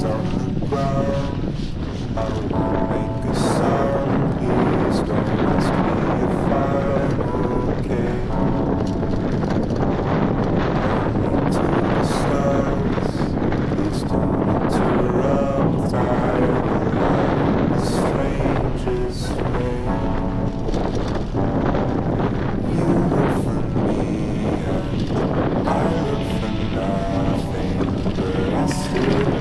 sound round. I won't make a sound, please don't ask me if I'm okay. Run into the stars, please don't interrupt. I'm the strangest way. You look for me and I look for nothing, but I still remember.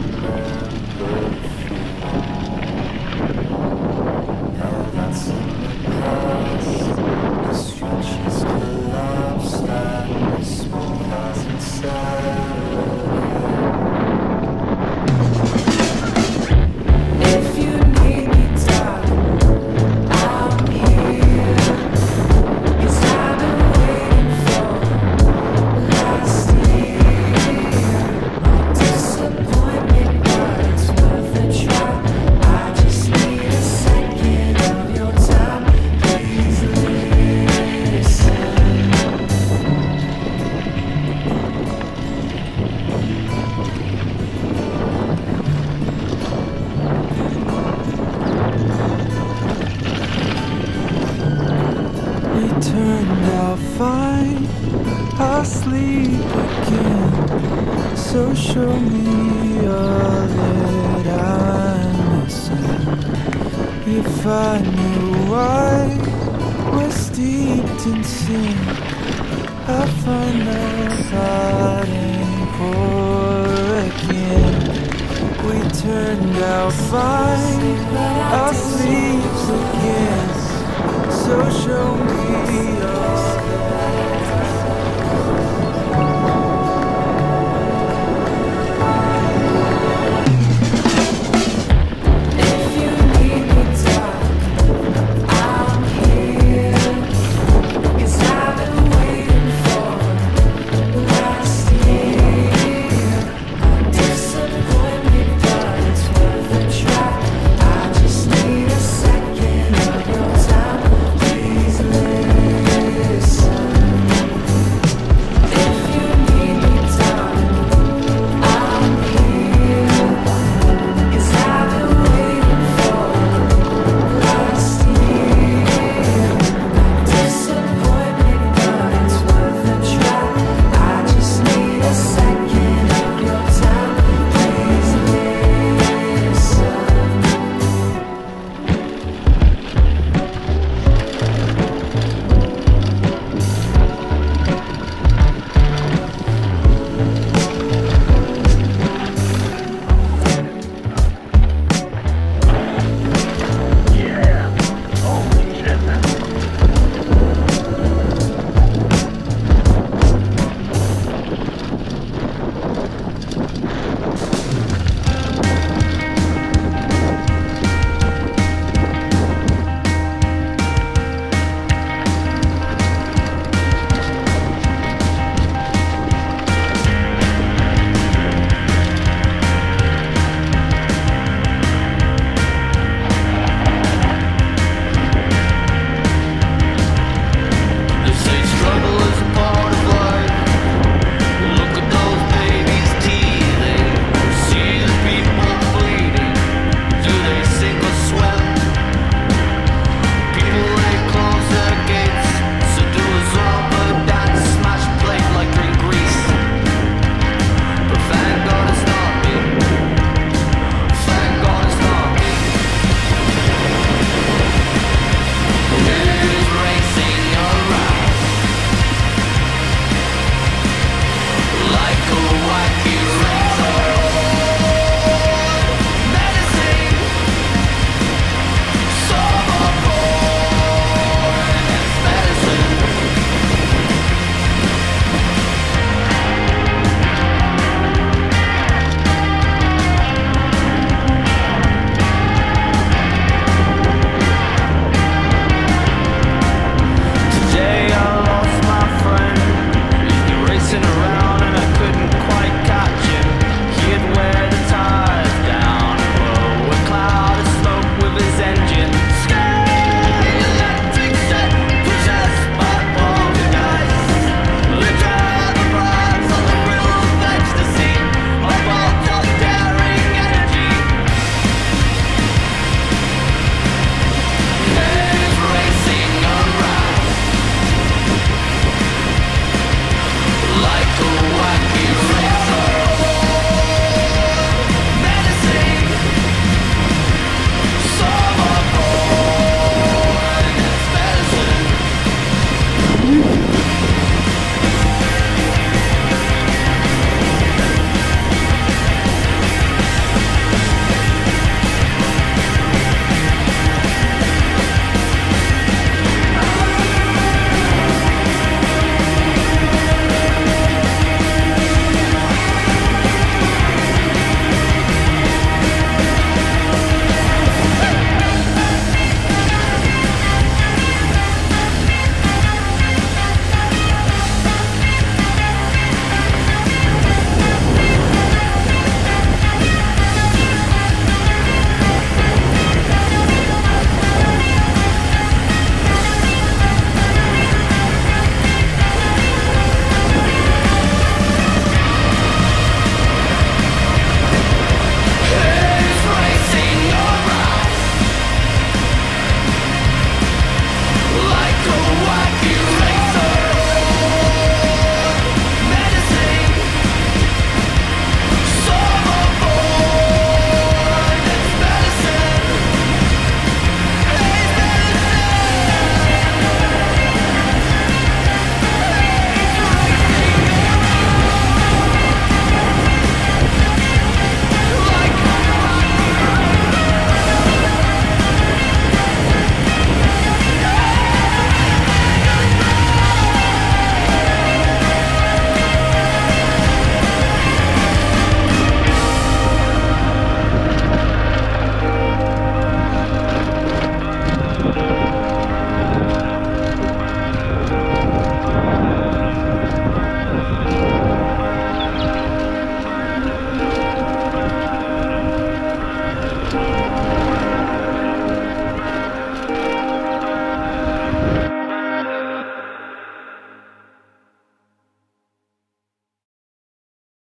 Turned out fine, I'll sleep again. So show me all that I'm missing. If I knew I was steeped in sin, I'd find the heart and pour again. We turned out fine, I'll sleep again. So show me